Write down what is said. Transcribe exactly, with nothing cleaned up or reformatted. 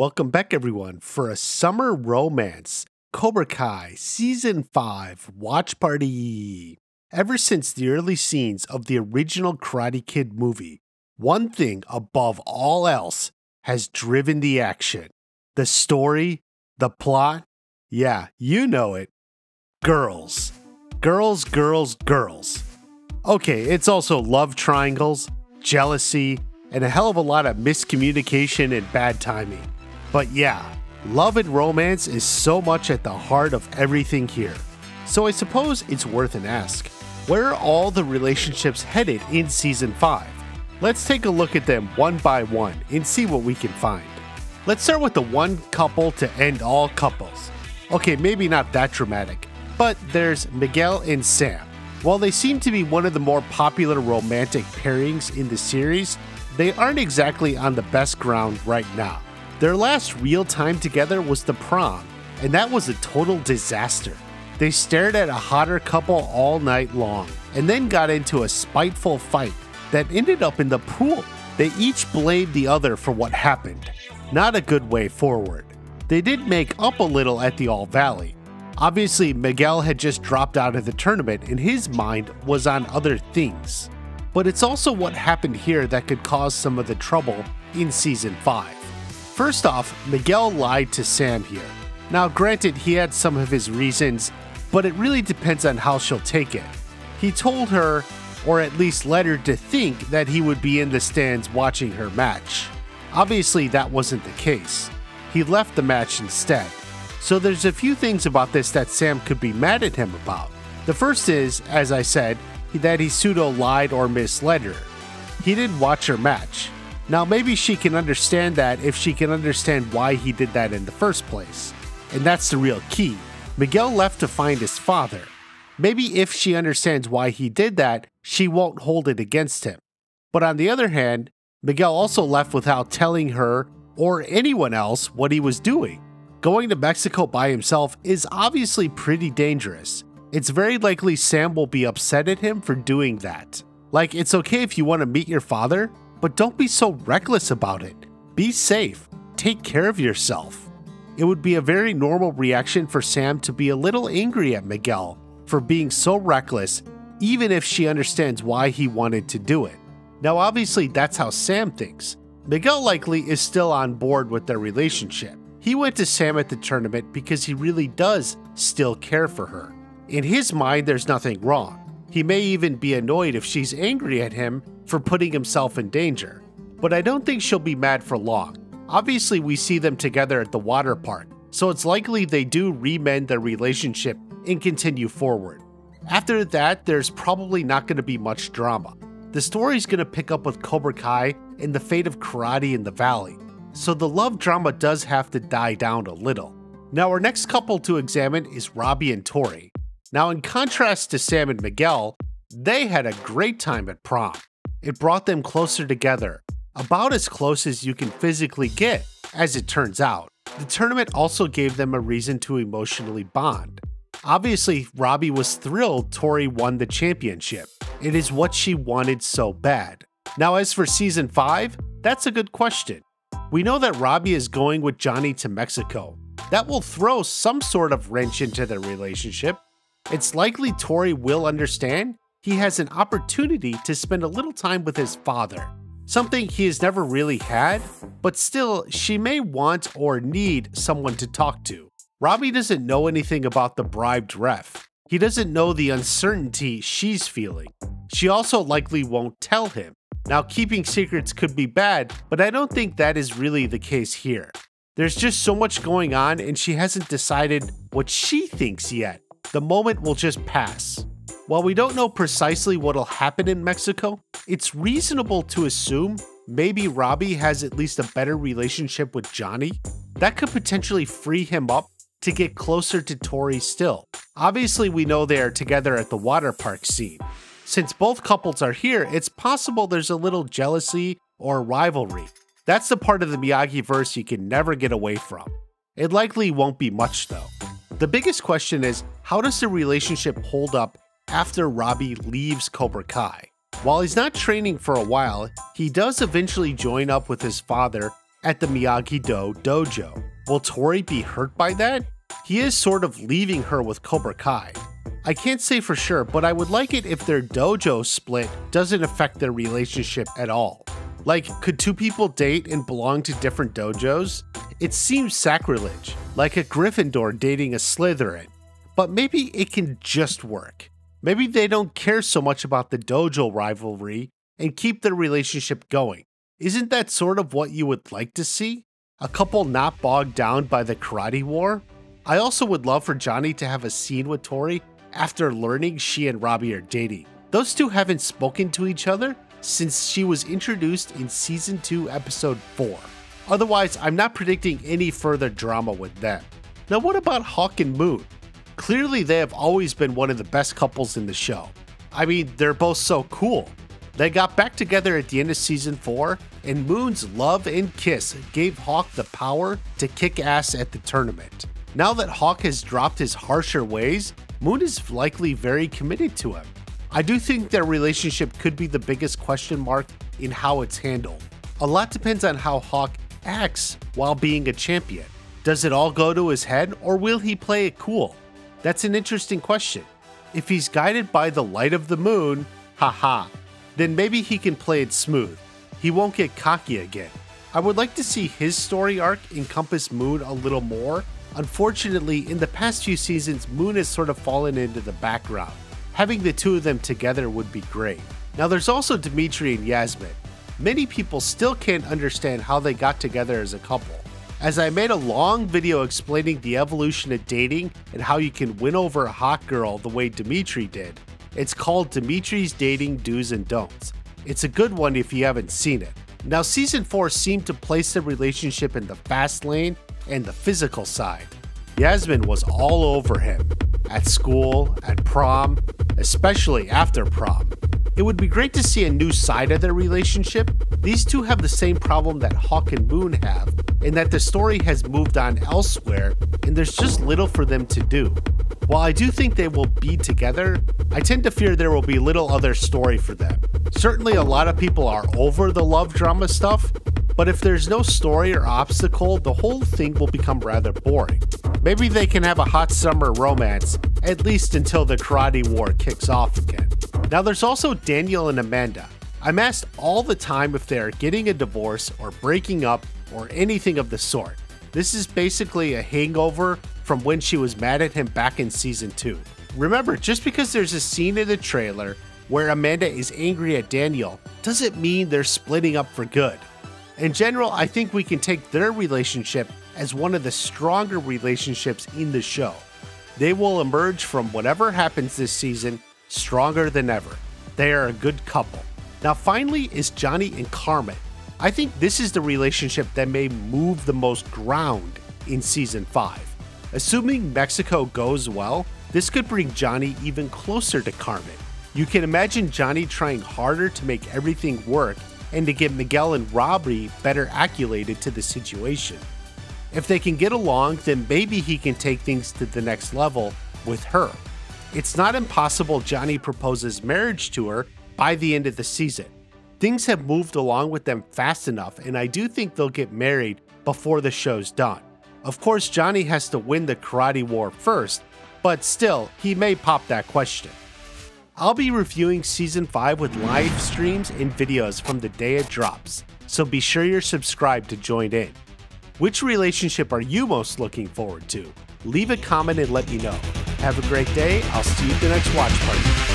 Welcome back, everyone, for a summer romance, Cobra Kai Season five Watch Party. Ever since the early scenes of the original Karate Kid movie, one thing above all else has driven the action. The story, the plot, yeah, you know it. Girls. Girls, girls, girls. Okay, it's also love triangles, jealousy, and a hell of a lot of miscommunication and bad timing. But yeah, love and romance is so much at the heart of everything here. So I suppose it's worth an ask. Where are all the relationships headed in Season five? Let's take a look at them one by one and see what we can find. Let's start with the one couple to end all couples. Okay, maybe not that dramatic, but there's Miguel and Sam. While they seem to be one of the more popular romantic pairings in the series, they aren't exactly on the best ground right now. Their last real time together was the prom, and that was a total disaster. They stared at a hotter couple all night long, and then got into a spiteful fight that ended up in the pool. They each blamed the other for what happened. Not a good way forward. They did make up a little at the All Valley. Obviously, Miguel had just dropped out of the tournament and his mind was on other things. But it's also what happened here that could cause some of the trouble in Season five. First off, Miguel lied to Sam here. Now granted, he had some of his reasons, but it really depends on how she'll take it. He told her, or at least led her to think, that he would be in the stands watching her match. Obviously, that wasn't the case. He left the match instead. So there's a few things about this that Sam could be mad at him about. The first is, as I said, that he pseudo-lied or misled her. He didn't watch her match. Now maybe she can understand that if she can understand why he did that in the first place. And that's the real key. Miguel left to find his father. Maybe if she understands why he did that, she won't hold it against him. But on the other hand, Miguel also left without telling her or anyone else what he was doing. Going to Mexico by himself is obviously pretty dangerous. It's very likely Sam will be upset at him for doing that. Like, it's okay if you want to meet your father, but don't be so reckless about it. Be safe. Take care of yourself. It would be a very normal reaction for Sam to be a little angry at Miguel for being so reckless, even if she understands why he wanted to do it. Now, obviously, that's how Sam thinks. Miguel likely is still on board with their relationship. He went to Sam at the tournament because he really does still care for her. In his mind, there's nothing wrong. He may even be annoyed if she's angry at him for putting himself in danger. But I don't think she'll be mad for long. Obviously, we see them together at the water park, so it's likely they do remend their relationship and continue forward. After that, there's probably not going to be much drama. The story's going to pick up with Cobra Kai and the fate of karate in the valley, so the love drama does have to die down a little. Now, our next couple to examine is Robbie and Tori. Now, in contrast to Sam and Miguel, they had a great time at prom. It brought them closer together, about as close as you can physically get, as it turns out. The tournament also gave them a reason to emotionally bond. Obviously, Robbie was thrilled Tori won the championship. It is what she wanted so bad. Now, as for Season five, that's a good question. We know that Robbie is going with Johnny to Mexico. That will throw some sort of wrench into their relationship. It's likely Tori will understand he has an opportunity to spend a little time with his father, something he has never really had, but still she may want or need someone to talk to. Robbie doesn't know anything about the bribed ref. He doesn't know the uncertainty she's feeling. She also likely won't tell him. Now, keeping secrets could be bad, but I don't think that is really the case here. There's just so much going on and she hasn't decided what she thinks yet. The moment will just pass. While we don't know precisely what'll happen in Mexico, it's reasonable to assume maybe Robbie has at least a better relationship with Johnny. That could potentially free him up to get closer to Tori still. Obviously, we know they are together at the water park scene. Since both couples are here, it's possible there's a little jealousy or rivalry. That's the part of the Miyagi-verse you can never get away from. It likely won't be much though. The biggest question is, how does the relationship hold up after Robbie leaves Cobra Kai? While he's not training for a while, he does eventually join up with his father at the Miyagi-Do dojo. Will Tori be hurt by that? He is sort of leaving her with Cobra Kai. I can't say for sure, but I would like it if their dojo split doesn't affect their relationship at all. Like, could two people date and belong to different dojos? It seems sacrilege, like a Gryffindor dating a Slytherin. But maybe it can just work. Maybe they don't care so much about the dojo rivalry and keep their relationship going. Isn't that sort of what you would like to see? A couple not bogged down by the karate war? I also would love for Johnny to have a scene with Tori after learning she and Robbie are dating. Those two haven't spoken to each other since she was introduced in Season two, Episode four. Otherwise, I'm not predicting any further drama with them. Now what about Hawk and Moon? Clearly they have always been one of the best couples in the show. I mean, they're both so cool. They got back together at the end of Season four, and Moon's love and kiss gave Hawk the power to kick ass at the tournament. Now that Hawk has dropped his harsher ways, Moon is likely very committed to him. I do think their relationship could be the biggest question mark in how it's handled. A lot depends on how Hawk acts while being a champion. Does it all go to his head, or will he play it cool? That's an interesting question. If he's guided by the light of the moon, haha, then maybe he can play it smooth. He won't get cocky again. I would like to see his story arc encompass Moon a little more. Unfortunately, in the past few seasons, Moon has sort of fallen into the background. Having the two of them together would be great. Now there's also Dimitri and Yasmin. Many people still can't understand how they got together as a couple. As I made a long video explaining the evolution of dating and how you can win over a hot girl the way Dimitri did, it's called Dimitri's Dating Do's and Don'ts. It's a good one if you haven't seen it. Now Season four seemed to place the relationship in the fast lane and the physical side. Yasmin was all over him. At school, at prom, especially after prom. It would be great to see a new side of their relationship. These two have the same problem that Hawk and Moon have, in that the story has moved on elsewhere and there's just little for them to do. While I do think they will be together, I tend to fear there will be little other story for them. Certainly a lot of people are over the love drama stuff, but if there's no story or obstacle, the whole thing will become rather boring. Maybe they can have a hot summer romance, at least until the karate war kicks off again. Now there's also Daniel and Amanda. I'm asked all the time if they are getting a divorce or breaking up or anything of the sort. This is basically a hangover from when she was mad at him back in Season two. Remember, just because there's a scene in the trailer where Amanda is angry at Daniel doesn't mean they're splitting up for good. In general, I think we can take their relationship as one of the stronger relationships in the show. They will emerge from whatever happens this season stronger than ever. They are a good couple. Now finally is Johnny and Carmen. I think this is the relationship that may move the most ground in Season five. Assuming Mexico goes well, this could bring Johnny even closer to Carmen. You can imagine Johnny trying harder to make everything work and to get Miguel and Robbie better acclimated to the situation. If they can get along, then maybe he can take things to the next level with her. It's not impossible Johnny proposes marriage to her by the end of the season. Things have moved along with them fast enough, and I do think they'll get married before the show's done. Of course, Johnny has to win the karate war first, but still, he may pop that question. I'll be reviewing Season five with live streams and videos from the day it drops, so be sure you're subscribed to join in. Which relationship are you most looking forward to? Leave a comment and let me know. Have a great day. I'll see you at the next watch party.